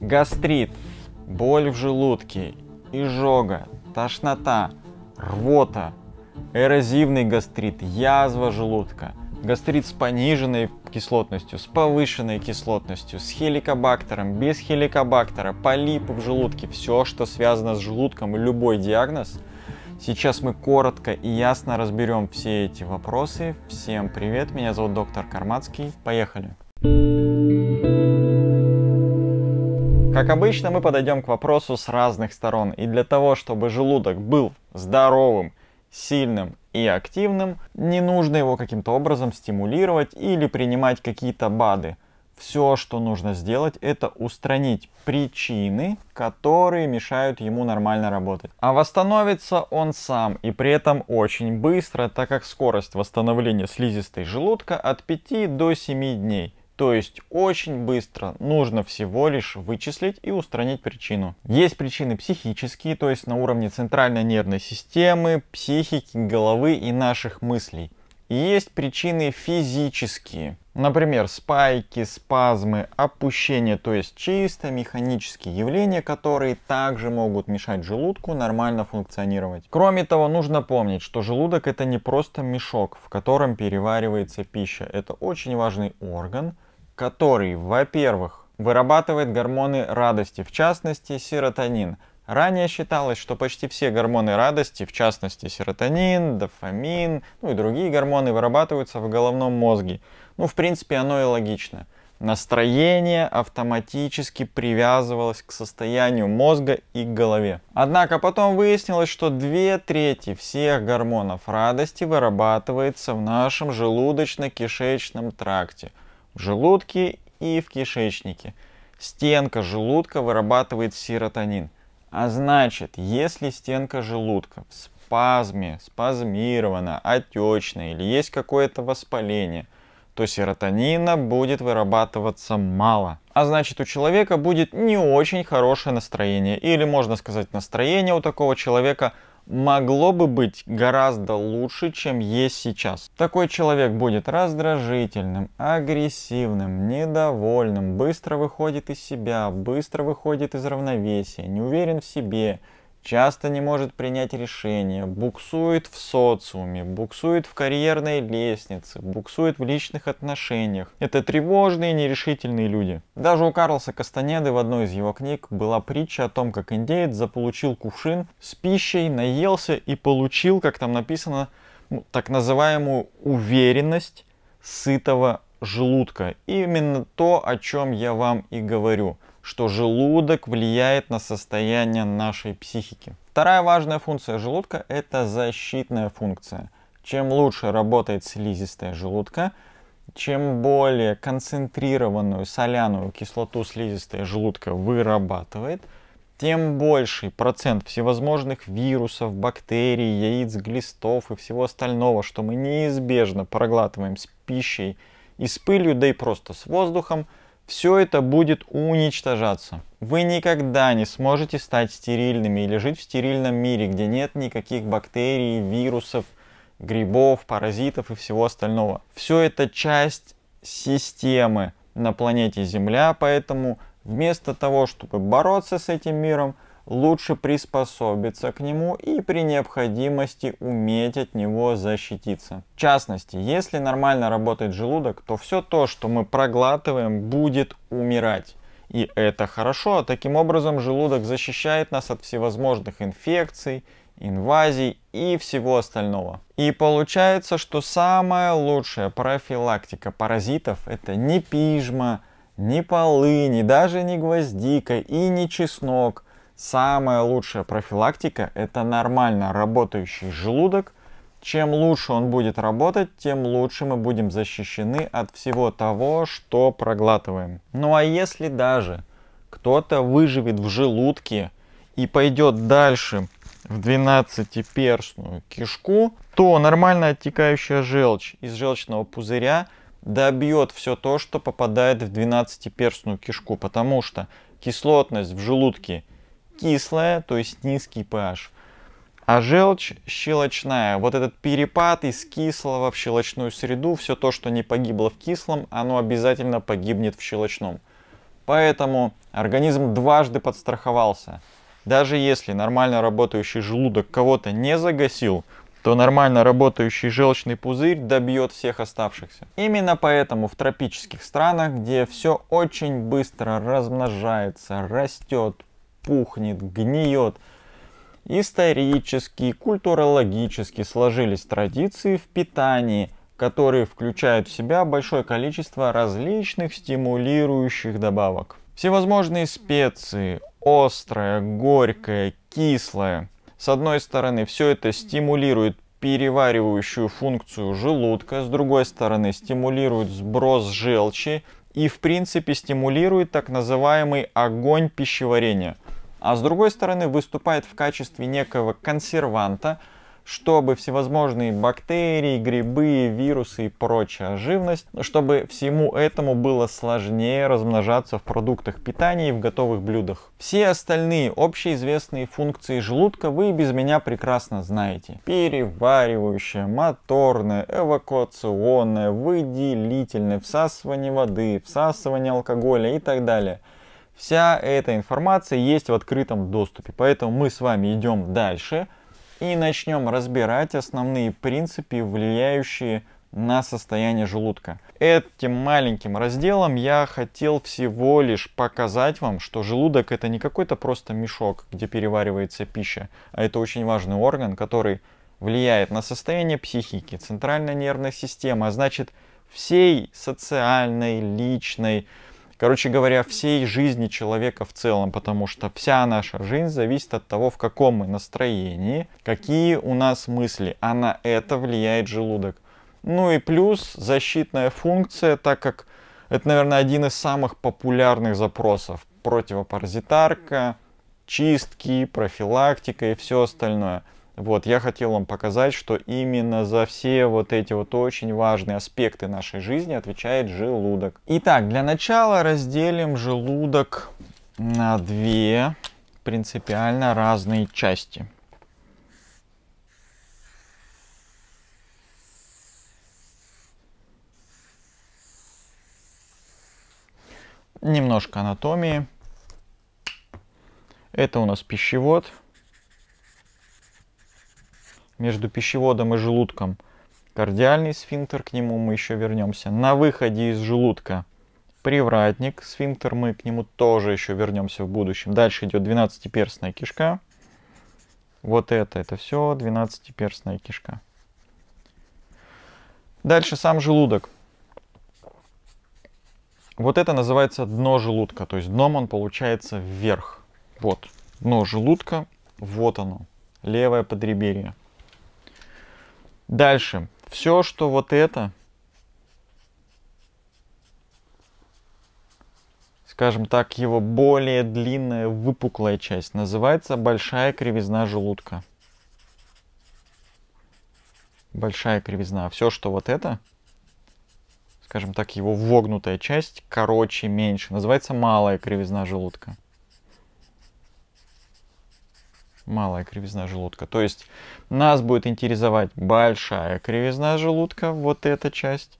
Гастрит, боль в желудке, изжога, тошнота, рвота, эрозивный гастрит, язва желудка, гастрит с пониженной кислотностью, с повышенной кислотностью, с хеликобактером, без хеликобактера, полипы в желудке, все, что связано с желудком, и любой диагноз. Сейчас мы коротко и ясно разберем все эти вопросы. Всем привет, меня зовут доктор Кармацкий, поехали! Как обычно, мы подойдем к вопросу с разных сторон, и для того, чтобы желудок был здоровым, сильным и активным, не нужно его каким-то образом стимулировать или принимать какие-то БАДы. Все, что нужно сделать, это устранить причины, которые мешают ему нормально работать. А восстановится он сам, и при этом очень быстро, так как скорость восстановления слизистой желудка от 5 до 7 дней. То есть очень быстро нужно всего лишь вычислить и устранить причину. Есть причины психические, то есть на уровне центральной нервной системы, психики, головы и наших мыслей. И есть причины физические. Например, спайки, спазмы, опущение, то есть чисто механические явления, которые также могут мешать желудку нормально функционировать. Кроме того, нужно помнить, что желудок это не просто мешок, в котором переваривается пища. Это очень важный орган, который, во-первых, вырабатывает гормоны радости, в частности, серотонин. Ранее считалось, что почти все гормоны радости, в частности, серотонин, дофамин, ну и другие гормоны вырабатываются в головном мозге. Ну, в принципе, оно и логично. Настроение автоматически привязывалось к состоянию мозга и к голове. Однако потом выяснилось, что 2/3 всех гормонов радости вырабатывается в нашем желудочно-кишечном тракте. В желудке и в кишечнике. Стенка желудка вырабатывает серотонин. А значит, если стенка желудка в спазме, спазмирована, отечна или есть какое-то воспаление, то серотонина будет вырабатываться мало. А значит, у человека будет не очень хорошее настроение. Или, можно сказать, настроение у такого человека могло бы быть гораздо лучше, чем есть сейчас. Такой человек будет раздражительным, агрессивным, недовольным, быстро выходит из себя, быстро выходит из равновесия, не уверен в себе, часто не может принять решение, буксует в социуме, буксует в карьерной лестнице, буксует в личных отношениях. Это тревожные, нерешительные люди. Даже у Карлоса Кастанеды в одной из его книг была притча о том, как индеец заполучил кувшин с пищей, наелся и получил, как там написано, так называемую уверенность сытого желудка. Именно то, о чем я вам и говорю. Что желудок влияет на состояние нашей психики. Вторая важная функция желудка – это защитная функция. Чем лучше работает слизистая желудка, чем более концентрированную соляную кислоту слизистая желудка вырабатывает, тем больший процент всевозможных вирусов, бактерий, яиц, глистов и всего остального, что мы неизбежно проглатываем с пищей и с пылью, да и просто с воздухом, все это будет уничтожаться. Вы никогда не сможете стать стерильными или жить в стерильном мире, где нет никаких бактерий, вирусов, грибов, паразитов и всего остального. Все это часть системы на планете Земля, поэтому вместо того, чтобы бороться с этим миром, лучше приспособиться к нему и при необходимости уметь от него защититься. В частности, если нормально работает желудок, то все то, что мы проглатываем, будет умирать. И это хорошо. Таким образом, желудок защищает нас от всевозможных инфекций, инвазий и всего остального. И получается, что самая лучшая профилактика паразитов – это не пижма, не полынь, даже не гвоздика и не чеснок. Самая лучшая профилактика – это нормально работающий желудок. Чем лучше он будет работать, тем лучше мы будем защищены от всего того, что проглатываем. Ну а если даже кто-то выживет в желудке и пойдет дальше в 12-перстную кишку, то нормально оттекающая желчь из желчного пузыря добьет все то, что попадает в 12-перстную кишку, потому что кислотность в желудке кислая, то есть низкий pH, а желчь щелочная. Вот этот перепад из кислого в щелочную среду, все то, что не погибло в кислом, оно обязательно погибнет в щелочном. Поэтому Организм дважды подстраховался. Даже если нормально работающий желудок кого-то не загасил, то нормально работающий желчный пузырь добьет всех оставшихся. Именно поэтому в тропических странах, где все очень быстро размножается, растет, пухнет, гниет, исторически, культурологически сложились традиции в питании, которые включают в себя большое количество различных стимулирующих добавок. Всевозможные специи, острое, горькое, кислое. С одной стороны, все это стимулирует переваривающую функцию желудка, с другой стороны, стимулирует сброс желчи и, в принципе, стимулирует так называемый огонь пищеварения. А с другой стороны, выступает в качестве некого консерванта, чтобы всевозможные бактерии, грибы, вирусы и прочая живность, чтобы всему этому было сложнее размножаться в продуктах питания и в готовых блюдах. Все остальные общеизвестные функции желудка вы без меня прекрасно знаете. Переваривающая, моторная, эвакуационная, выделительная, всасывание воды, всасывание алкоголя и так далее. Вся эта информация есть в открытом доступе, поэтому мы с вами идем дальше и начнем разбирать основные принципы, влияющие на состояние желудка. Этим маленьким разделом я хотел всего лишь показать вам, что желудок — это не какой-то просто мешок, где переваривается пища, а это очень важный орган, который влияет на состояние психики, центральной нервной системы, а значит всей социальной, личной, короче говоря, всей жизни человека в целом, потому что вся наша жизнь зависит от того, в каком мы настроении, какие у нас мысли, а на это влияет желудок. Ну и плюс защитная функция, так как это, наверное, один из самых популярных запросов. Противопаразитарка, чистки, профилактика и все остальное. Вот, я хотел вам показать, что именно за все вот эти вот очень важные аспекты нашей жизни отвечает желудок. Итак, для начала разделим желудок на две принципиально разные части. Немножко анатомии. Это у нас пищевод. Между пищеводом и желудком кардиальный сфинктер, к нему мы еще вернемся. На выходе из желудка привратник, сфинктер, мы к нему тоже еще вернемся в будущем. Дальше идет 12-перстная кишка. Вот это все 12-перстная кишка. Дальше сам желудок. Вот это называется дно желудка, то есть дном он получается вверх. Вот дно желудка, вот оно, левое подреберье. Дальше. Все, что вот это, скажем так, его более длинная, выпуклая часть, называется большая кривизна желудка. Большая кривизна. Все, что вот это, скажем так, его вогнутая часть, короче, меньше, называется малая кривизна желудка. Малая кривизна желудка. То есть нас будет интересовать большая кривизна желудка, вот эта часть,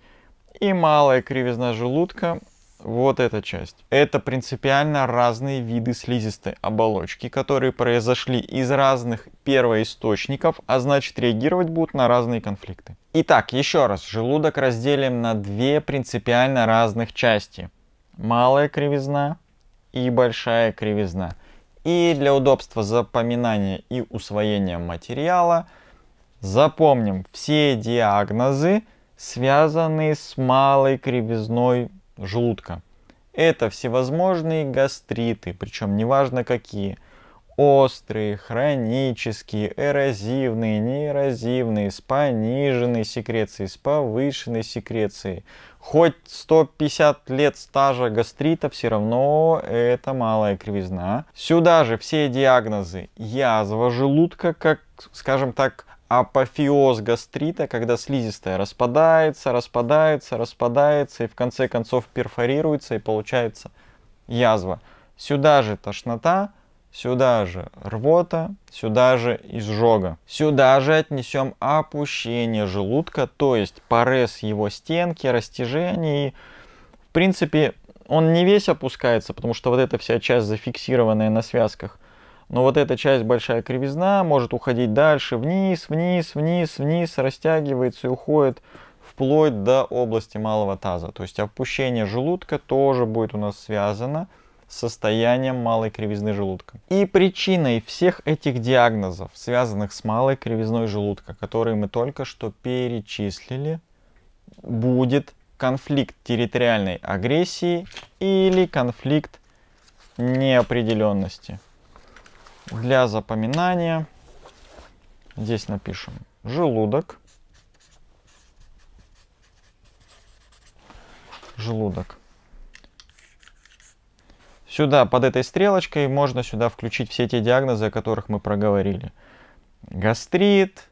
и малая кривизна желудка, вот эта часть. Это принципиально разные виды слизистой оболочки, которые произошли из разных первоисточников, а значит реагировать будут на разные конфликты. Итак, еще раз, желудок разделим на две принципиально разных части. Малая кривизна и большая кривизна. И для удобства запоминания и усвоения материала запомним все диагнозы, связанные с малой кривизной желудка. Это всевозможные гастриты, причем неважно какие. Острые, хронические, эрозивные, неэрозивные, с пониженной секрецией, с повышенной секрецией. Хоть 150 лет стажа гастрита, все равно это малая кривизна. Сюда же все диагнозы язва желудка, как, скажем так, апофеоз гастрита, когда слизистая распадается и в конце концов перфорируется и получается язва. Сюда же тошнота. Сюда же рвота, сюда же изжога. Сюда же отнесем опущение желудка, то есть порез его стенки, растяжение. В принципе, Он не весь опускается, потому что вот эта вся часть зафиксированная на связках. Но вот эта часть, большая кривизна, может уходить дальше, вниз, вниз, вниз, вниз, растягивается и уходит вплоть до области малого таза. То есть опущение желудка тоже будет у нас связано с состоянием малой кривизны желудка. И причиной всех этих диагнозов, связанных с малой кривизной желудка, которые мы только что перечислили, будет конфликт территориальной агрессии или конфликт неопределенности. Для запоминания здесь напишем желудок. Желудок. Сюда, под этой стрелочкой, можно сюда включить все те диагнозы, о которых мы проговорили. Гастрит,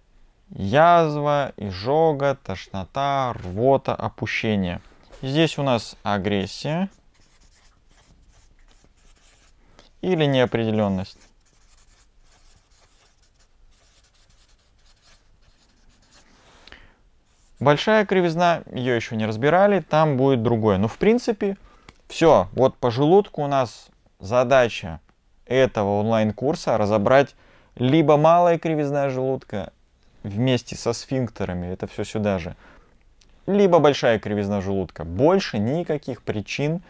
язва, изжога, тошнота, рвота, опущение. Здесь у нас агрессия или неопределенность. Большая кривизна, ее еще не разбирали, там будет другое. Но в принципе все. Вот по желудку у нас задача этого онлайн-курса разобрать либо малая кривизна желудка вместе со сфинктерами, это все сюда же, либо большая кривизна желудка. Больше никаких причин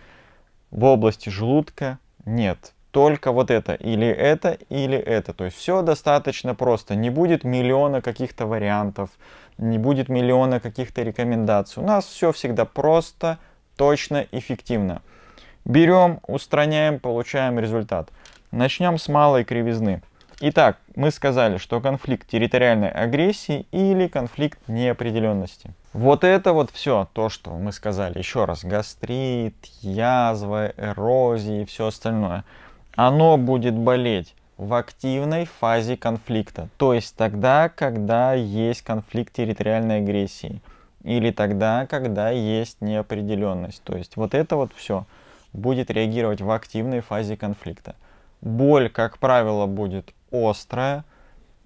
в области желудка нет. Только вот это, или это, или это. То есть все достаточно просто. Не будет миллиона каких-то вариантов, не будет миллиона каких-то рекомендаций. У нас все всегда просто, точно, эффективно. Берем, устраняем, получаем результат. Начнем с малой кривизны. Итак, мы сказали, что конфликт территориальной агрессии или конфликт неопределенности. Вот это вот все то, что мы сказали. Еще раз, гастрит, язва, эрозия и все остальное. Оно будет болеть в активной фазе конфликта, то есть тогда, когда есть конфликт территориальной агрессии, или тогда, когда есть неопределенность. То есть вот это вот все будет реагировать в активной фазе конфликта. Боль, как правило, будет острая,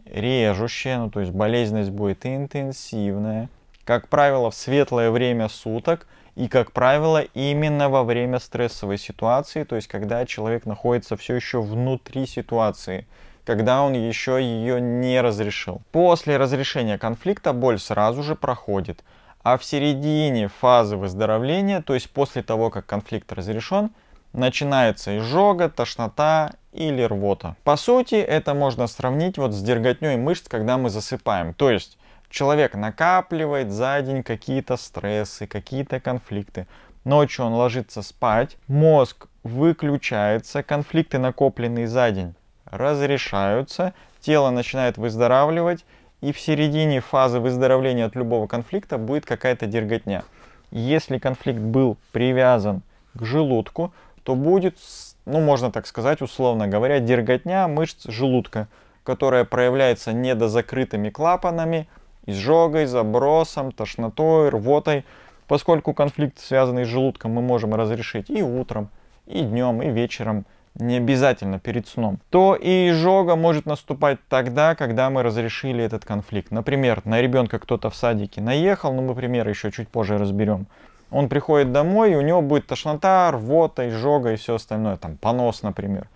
режущая, ну то есть болезненность будет интенсивная, как правило, в светлое время суток. И, как правило, именно во время стрессовой ситуации, то есть когда человек находится все еще внутри ситуации, когда он еще ее не разрешил. После разрешения конфликта боль сразу же проходит, а в середине фазы выздоровления, то есть после того, как конфликт разрешен, начинается изжога, тошнота или рвота. По сути, это можно сравнить вот с дерготней мышц, когда мы засыпаем, то есть человек накапливает за день какие-то стрессы, какие-то конфликты. Ночью он ложится спать, мозг выключается, конфликты, накопленные за день, разрешаются, тело начинает выздоравливать, и в середине фазы выздоровления от любого конфликта будет какая-то дерготня. Если конфликт был привязан к желудку, то будет, ну можно так сказать, условно говоря, дерготня мышц желудка, которая проявляется недозакрытыми клапанами, изжогой, забросом, тошнотой, рвотой. Поскольку конфликт, связанный с желудком, мы можем разрешить и утром, и днем, и вечером, не обязательно перед сном, то и изжога может наступать тогда, когда мы разрешили этот конфликт. Например, на ребенка кто-то в садике наехал, ну мы пример еще чуть позже разберем. Он приходит домой, и у него будет тошнота, рвота, изжога и все остальное, там понос, например.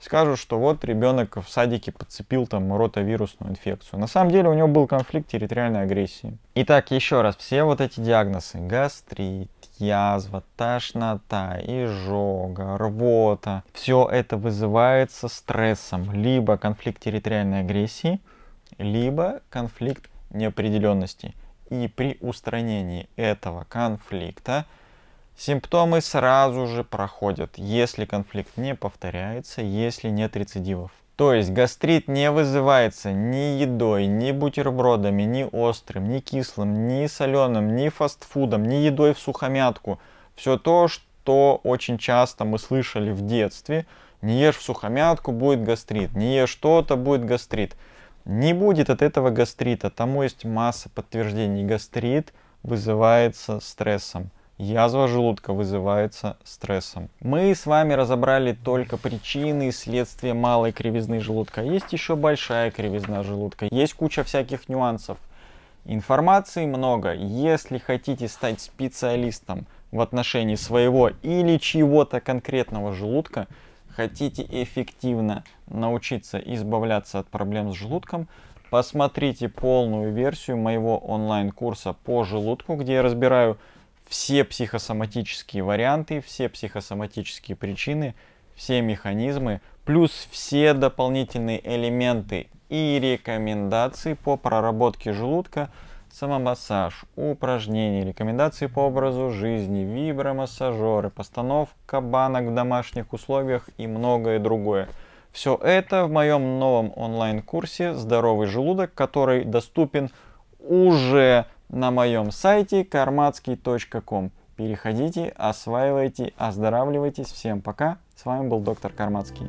Скажут, что вот ребенок в садике подцепил там ротавирусную инфекцию. На самом деле у него был конфликт территориальной агрессии. Итак, еще раз, все вот эти диагнозы: гастрит, язва, тошнота, изжога, рвота. Все это вызывается стрессом. Либо конфликт территориальной агрессии, либо конфликт неопределенности. И при устранении этого конфликта симптомы сразу же проходят, если конфликт не повторяется, если нет рецидивов. То есть гастрит не вызывается ни едой, ни бутербродами, ни острым, ни кислым, ни соленым, ни фастфудом, ни едой в сухомятку. Все то, что очень часто мы слышали в детстве. Не ешь в сухомятку, будет гастрит. Не ешь что-то, будет гастрит. Не будет от этого гастрита. Тому есть масса подтверждений. Гастрит вызывается стрессом. Язва желудка вызывается стрессом. Мы с вами разобрали только причины и следствия малой кривизны желудка. Есть еще большая кривизна желудка. Есть куча всяких нюансов. Информации много. Если хотите стать специалистом в отношении своего или чьего-то конкретного желудка, хотите эффективно научиться избавляться от проблем с желудком, посмотрите полную версию моего онлайн-курса по желудку, где я разбираю все психосоматические варианты, все психосоматические причины, все механизмы, плюс все дополнительные элементы и рекомендации по проработке желудка, самомассаж, упражнения, рекомендации по образу жизни, вибромассажеры, постановка банок в домашних условиях и многое другое. Все это в моем новом онлайн-курсе «Здоровый желудок», который доступен уже на моем сайте karmatsky.com. Переходите, осваивайте, оздоравливайтесь. Всем пока. С вами был доктор Кармацкий.